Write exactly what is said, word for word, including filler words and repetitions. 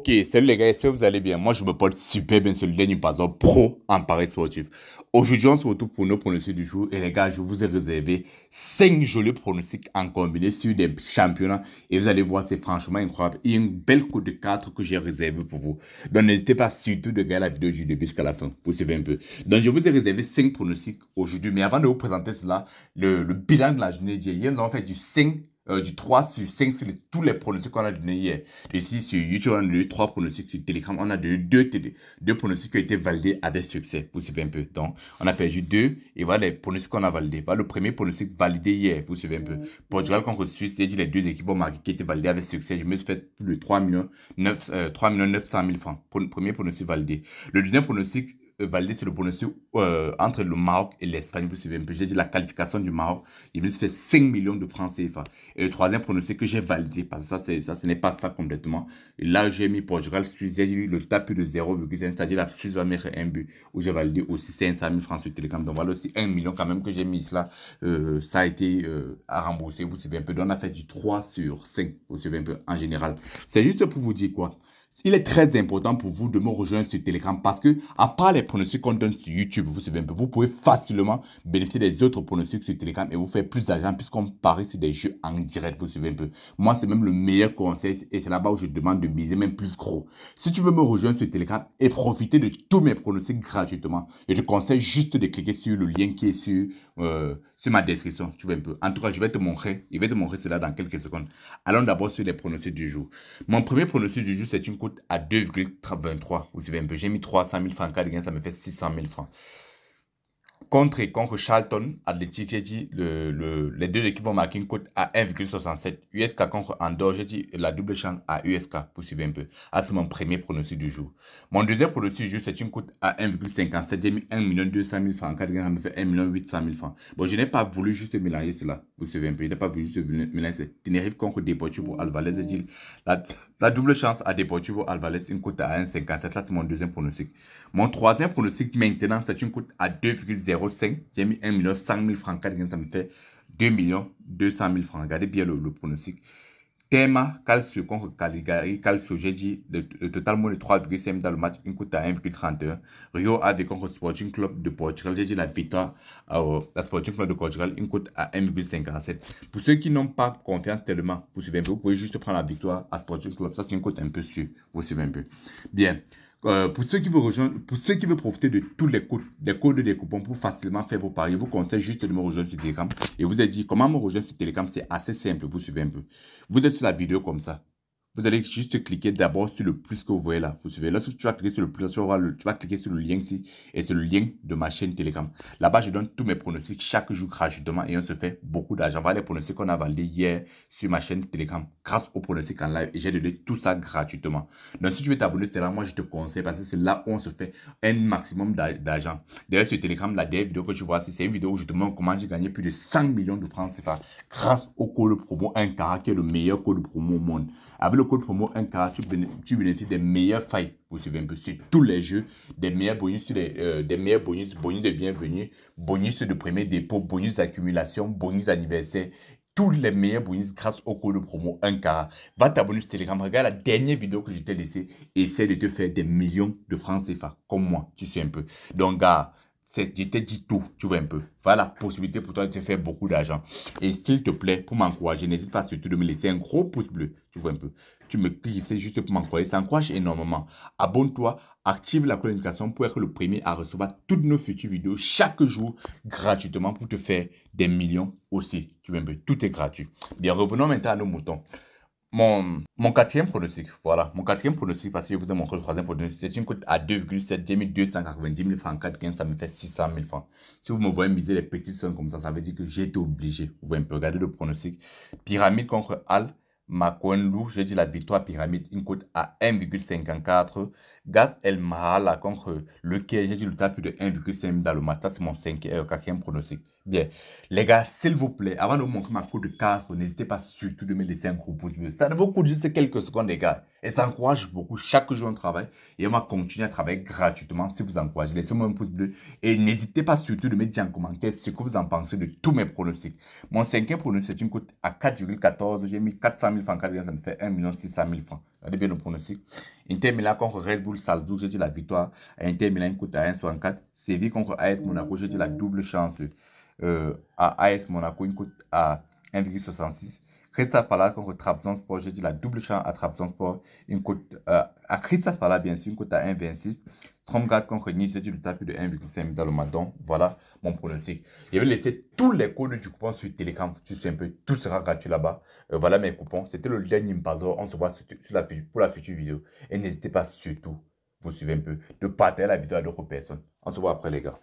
Ok, salut les gars, j'espère que vous allez bien. Moi, je me porte super bien sur le Nimpazor Pro en Paris Sportif. Aujourd'hui, on se retrouve pour nos pronostics du jour. Et les gars, je vous ai réservé cinq jolis pronostics en combiné sur des championnats. Et vous allez voir, c'est franchement incroyable. Il y a une belle cote de quatre que j'ai réservée pour vous. Donc, n'hésitez pas surtout de regarder la vidéo du début jusqu'à la fin. Vous suivez un peu. Donc, je vous ai réservé cinq pronostics aujourd'hui. Mais avant de vous présenter cela, le, le bilan de la journée d'hier, hier, nous avons fait du cinq. Euh, du trois sur cinq sur les, tous les pronostics qu'on a donné hier. Ici, sur YouTube, on a donné trois pronostics. Sur Telegram, on a donné deux, deux pronostics qui ont été validés avec succès. Vous suivez un peu. Donc, on a perdu deux. Et voilà les pronostics qu'on a validés. Voilà le premier pronostic validé hier. Vous suivez un peu. Portugal contre Suisse, j'ai dit les deux équipes vont marquer qui ont été validées avec succès. Je me suis fait plus de trois millions neuf cent mille francs. Pour le premier pronostic validé. Le deuxième pronostic validé, c'est le pronostic euh, entre le Maroc et l'Espagne. Vous suivez un peu, j'ai dit la qualification du Maroc. Il me fait cinq millions de francs C F A. Et le troisième pronostic que j'ai validé, parce que ça, c'est, ça ce n'est pas ça complètement. Et là, j'ai mis Portugal, Suisse, j'ai eu le tapis de zéro virgule cinq, c'est-à-dire la Suisse va mettre un but, où j'ai validé aussi cinq cent mille francs sur Telegram. Donc voilà aussi un million quand même que j'ai mis là. Euh, ça a été euh, à rembourser. Vous suivez un peu, donc on a fait du trois sur cinq. Vous suivez un peu en général. C'est juste pour vous dire quoi. Il est très important pour vous de me rejoindre sur Telegram parce que, à part les pronostics qu'on donne sur YouTube, vous savez un peu, vous pouvez facilement bénéficier des autres pronostics sur Telegram et vous faire plus d'argent puisqu'on parie sur des jeux en direct, vous savez un peu. Moi, c'est même le meilleur conseil et c'est là-bas où je demande de miser même plus gros. Si tu veux me rejoindre sur Telegram et profiter de tous mes pronostics gratuitement, je te conseille juste de cliquer sur le lien qui est sur, euh, sur ma description, tu vois un peu. En tout cas, je vais te montrer, je vais te montrer cela dans quelques secondes. Allons d'abord sur les pronostics du jour. Mon premier pronostic du jour, c'est une coûte à deux virgule vingt-trois. Vous savez un peu, j'ai mis trois cent mille francs. Caligari, ça me fait six cent mille francs. Contre et contre Charlton Atlétique, j'ai dit le, le, les deux équipes vont marquer une cote à un virgule soixante-sept. U S K contre Andorre, j'ai dit la double chance à U S K. Vous suivez un peu. Ah, c'est mon premier pronostic du jour. Mon deuxième pronostic du jour, c'est une cote à un virgule cinquante-sept. J'ai mis un million deux cent mille francs. Caligari, ça me fait un million huit cent mille francs. Bon, je n'ai pas voulu juste mélanger cela. Vous suivez un peu. Je n'ai pas voulu juste mélanger. Tenerife contre Deportivo Alavés, j'ai dit la, la double chance à Deportivo Alavés, une cote à un virgule cinquante-sept. Là, c'est mon deuxième pronostic. Mon troisième pronostic maintenant, c'est une cote à deux virgule zéro. J'ai mis un million cent mille francs. Ça me fait deux millions deux cent mille francs. Regardez bien le, le pronostic. Téma Calcio contre Caligari Calcio. J'ai dit le, le total moins de trois virgule cinq dans le match. Une cote à un virgule trente et un. Rio Ave contre Sporting Club de Portugal. J'ai dit la victoire à euh, la Sporting Club de Portugal. Une cote à un virgule cinquante-sept. Pour ceux qui n'ont pas confiance tellement, vous suivez un peu. Vous pouvez juste prendre la victoire à Sporting Club. Ça, c'est une cote un peu sûre. Vous suivez un peu. Bien. Euh, pour ceux qui veulent rejoindre, pour ceux qui veulent profiter de tous les codes, des codes des coupons pour facilement faire vos paris, je vous conseille juste de me rejoindre sur Telegram. Et vous avez dit comment me rejoindre sur Telegram, c'est assez simple. Vous suivez un peu. Vous êtes sur la vidéo comme ça. Vous allez juste cliquer d'abord sur le plus que vous voyez là. Vous suivez. Lorsque tu vas cliquer sur le plus, tu vas, le, tu vas cliquer sur le lien ici. Et c'est le lien de ma chaîne Telegram. Là-bas, je donne tous mes pronostics chaque jour gratuitement. Et on se fait beaucoup d'argent. Voilà les pronostics qu'on a validés hier sur ma chaîne Telegram. Grâce aux pronostics en live. Et j'ai donné tout ça gratuitement. Donc, si tu veux t'abonner, c'est là, moi, je te conseille. Parce que c'est là où on se fait un maximum d'argent. D'ailleurs, sur Telegram, la dernière vidéo que tu vois, c'est une vidéo où je te montre comment j'ai gagné plus de cent millions de francs C F A. Grâce au code promo un K qui est le meilleur code promo au monde. Avec le code promo un K, tu, béné tu bénéficies des meilleures failles. Vous suivez un peu sur tous les jeux, des meilleurs bonus, les, euh, des meilleurs bonus, bonus de bienvenue, bonus de premier dépôt, bonus d'accumulation, bonus anniversaire. Tous les meilleurs bonus grâce au code promo un K. Va t'abonner sur Telegram, regarde la dernière vidéo que je t'ai laissée et essaie de te faire des millions de francs C F A. Comme moi, tu sais un peu. Donc, gars, je t'ai dit tout, tu vois un peu. Voilà la possibilité pour toi de te faire beaucoup d'argent. Et s'il te plaît, pour m'encourager, n'hésite pas surtout de me laisser un gros pouce bleu, tu vois un peu. Tu me cliques ici juste pour m'encourager, ça encourage énormément. Abonne-toi, active la notification pour être le premier à recevoir toutes nos futures vidéos chaque jour gratuitement pour te faire des millions aussi, tu vois un peu. Tout est gratuit. Bien, revenons maintenant à nos moutons. Mon, mon quatrième pronostic, voilà, mon quatrième pronostic, parce que je vous ai montré le troisième pronostic, c'est une cote à deux virgule sept, j'ai mis deux cent quatre-vingt-dix mille francs, quatre virgule quinze, ça me fait six cent mille francs. Si vous me voyez miser les petites sommes comme ça, ça veut dire que j'ai été obligé. Vous voyez un peu, regardez le pronostic. Pyramide contre Al, Makonlu, j'ai dit la victoire pyramide, une cote à un virgule cinquante-quatre. Gaz El Mahala contre le Caire, j'ai dit le tapis de un virgule cinq dans le matin, c'est mon cinquième, quatrième pronostic. Bien, les gars, s'il vous plaît, avant de vous montrer ma cote de quatre, n'hésitez pas surtout de me laisser un gros pouce bleu. Ça ne vous coûte juste quelques secondes, les gars. Et ça encourage beaucoup. Chaque jour, on travaille et on va continuer à travailler gratuitement si vous encouragez. Laissez-moi un pouce bleu et n'hésitez pas surtout de me dire en commentaire ce que vous en pensez de tous mes pronostics. Mon cinquième pronostic, c'est une cote à quatre virgule quatorze, j'ai mis 400 cent mille francs, quatre gagnants, ça me fait un million six cent mille francs. Regardez bien le pronostic. Inter Milan contre Red Bull Salzburg, j'ai dit la victoire. Inter Milan coûte à un virgule soixante-quatre. Séville contre A S Monaco, j'ai dit la double chance. Euh, à AS Monaco, il coûte à un virgule soixante-six. Crystal Palace contre Trabzonspor, j'ai dit la double chance à Trabzonspor. Une cote euh, à Crystal Palace, bien sûr, une cote à un virgule vingt-six. Tromgaz contre Nice, j'ai dit le tapis de un virgule cinq dans le matin. Voilà mon pronostic. Je vais laisser tous les codes du coupon sur Telegram. Tu sais un peu, tout sera gratuit là-bas. Euh, voilà mes coupons. C'était le lien Nimpazor. On se voit sur, sur la, pour la future vidéo. Et n'hésitez pas surtout, vous suivez un peu, de partager la vidéo à d'autres personnes. On se voit après les gars.